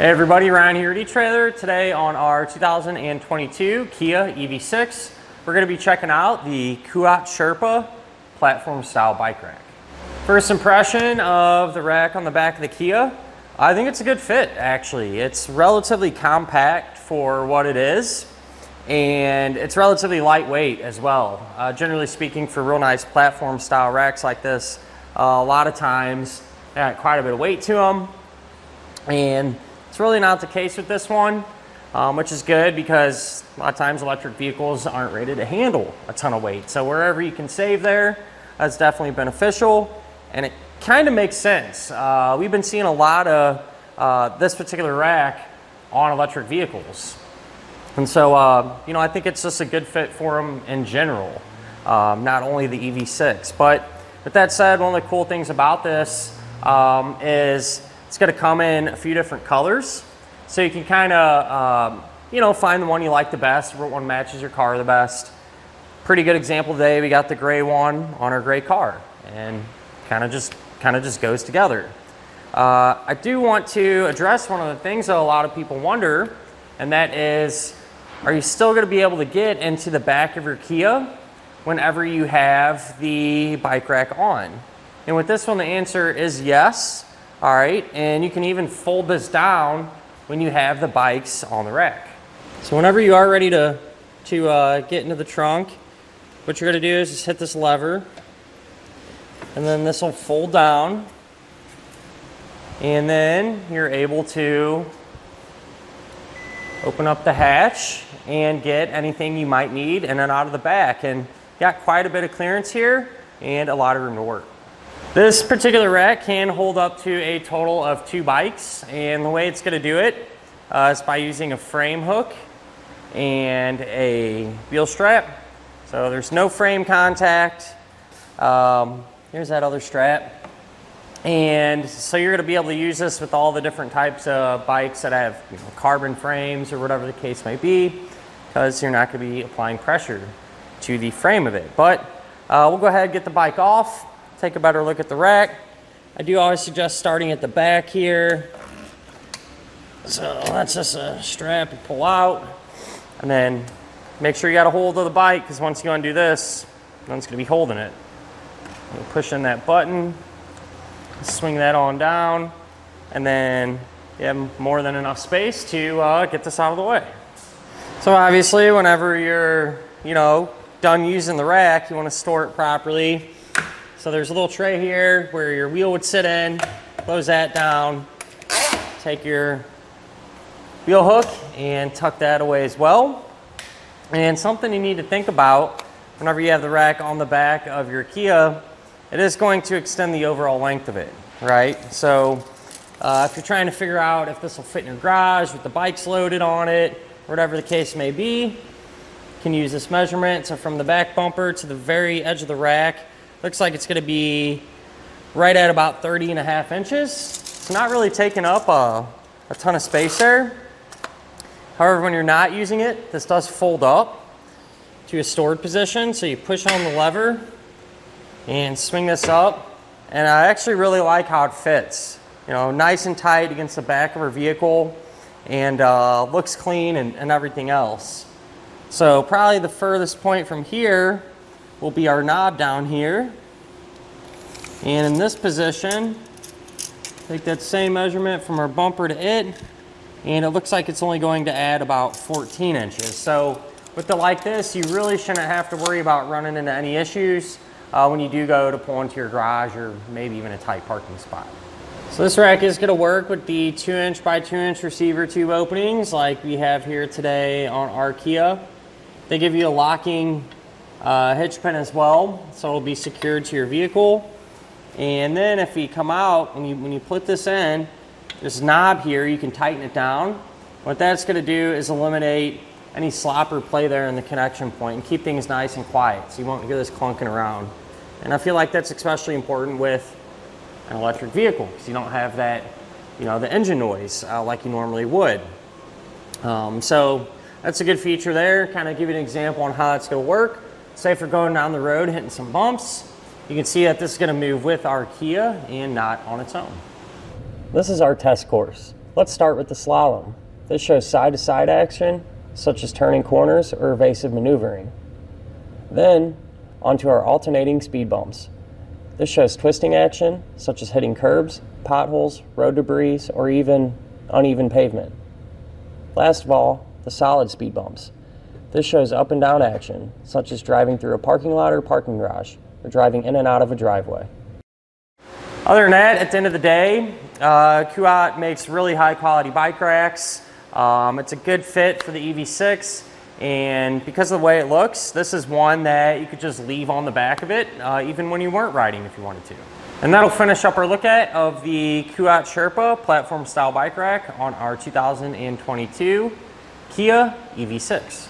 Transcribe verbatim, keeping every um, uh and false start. Hey everybody, Ryan here at eTrailer. Today on our two thousand twenty-two Kia E V six, we're going to be checking out the Kuat Sherpa platform style bike rack. First impression of the rack on the back of the Kia, I think it's a good fit actually. It's relatively compact for what it is, and it's relatively lightweight as well. Uh, generally speaking, for real nice platform style racks like this, uh, a lot of times they got quite a bit of weight to them, and it's really not the case with this one, um, which is good because a lot of times electric vehicles aren't rated to handle a ton of weight. So wherever you can save there, that's definitely beneficial, and it kind of makes sense. Uh, we've been seeing a lot of uh, this particular rack on electric vehicles. And so, uh, you know, I think it's just a good fit for them in general, um, not only the E V six. But with that said, one of the cool things about this um, is it's going to come in a few different colors, so you can kind of, um, you know, find the one you like the best, what one matches your car the best. Pretty good example today, we got the gray one on our gray car, and kind of just kind of just goes together. Uh, I do want to address one of the things that a lot of people wonder, and that is, are you still going to be able to get into the back of your Kia whenever you have the bike rack on? And with this one, the answer is yes. All right, and you can even fold this down when you have the bikes on the rack. So whenever you are ready to, to uh, get into the trunk, what you're gonna do is just hit this lever, and then this will fold down, and then you're able to open up the hatch and get anything you might need in and out of the back. And got quite a bit of clearance here and a lot of room to work. This particular rack can hold up to a total of two bikes, and the way it's going to do it uh, is by using a frame hook and a wheel strap. So there's no frame contact. Um, here's that other strap. And so you're going to be able to use this with all the different types of bikes that have, you know, carbon frames or whatever the case may be, because you're not going to be applying pressure to the frame of it. But uh, we'll go ahead and get the bike off. Take a better look at the rack. I do always suggest starting at the back here. So that's just a strap you pull out, and then make sure you got a hold of the bike, because once you undo this, no one's gonna be holding it. You'll push in that button, swing that on down, and then you have more than enough space to uh, get this out of the way. So obviously, whenever you're, you know, done using the rack, you wanna store it properly. So there's a little tray here where your wheel would sit in. Close that down, take your wheel hook and tuck that away as well. And something you need to think about whenever you have the rack on the back of your Kia, it is going to extend the overall length of it, right? So uh, if you're trying to figure out if this will fit in your garage with the bikes loaded on it, whatever the case may be, you can use this measurement. So from the back bumper to the very edge of the rack, looks like it's gonna be right at about thirty and a half inches. It's not really taking up a, a ton of space there. However, when you're not using it, this does fold up to a stored position. So you push on the lever and swing this up. And I actually really like how it fits. You know, nice and tight against the back of our vehicle, and uh, looks clean and, and everything else. So probably the furthest point from here will be our knob down here. And in this position, take that same measurement from our bumper to it, and it looks like it's only going to add about fourteen inches. So with the like this, you really shouldn't have to worry about running into any issues uh, when you do go to pull into your garage or maybe even a tight parking spot. So this rack is gonna work with the two inch by two inch receiver tube openings like we have here today on our Kia. They give you a locking Uh, hitch pin as well, so it'll be secured to your vehicle. And then if you come out and you, when you put this in, this knob here, you can tighten it down. What that's going to do is eliminate any slop or play there in the connection point and keep things nice and quiet, so you won't hear this clunking around. And I feel like that's especially important with an electric vehicle, because you don't have that, you know, the engine noise uh, like you normally would. Um, so that's a good feature there. Kind of give you an example on how that's going to work. Say if you're going down the road, hitting some bumps, you can see that this is gonna move with our Kia and not on its own. This is our test course. Let's start with the slalom. This shows side-to-side action, such as turning corners or evasive maneuvering. Then, onto our alternating speed bumps. This shows twisting action, such as hitting curbs, potholes, road debris, or even uneven pavement. Last of all, the solid speed bumps. This shows up and down action, such as driving through a parking lot or parking garage, or driving in and out of a driveway. Other than that, at the end of the day, uh, Kuat makes really high quality bike racks. Um, it's a good fit for the E V six, and because of the way it looks, this is one that you could just leave on the back of it, uh, even when you weren't riding if you wanted to. And that'll finish up our look at of the Kuat Sherpa platform style bike rack on our two thousand twenty-two Kia E V six.